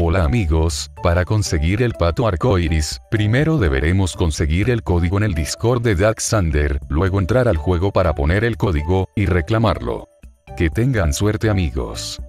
Hola amigos, para conseguir el Pato Arcoiris, primero deberemos conseguir el código en el Discord de Daxander, luego entrar al juego para poner el código, y reclamarlo. Que tengan suerte amigos.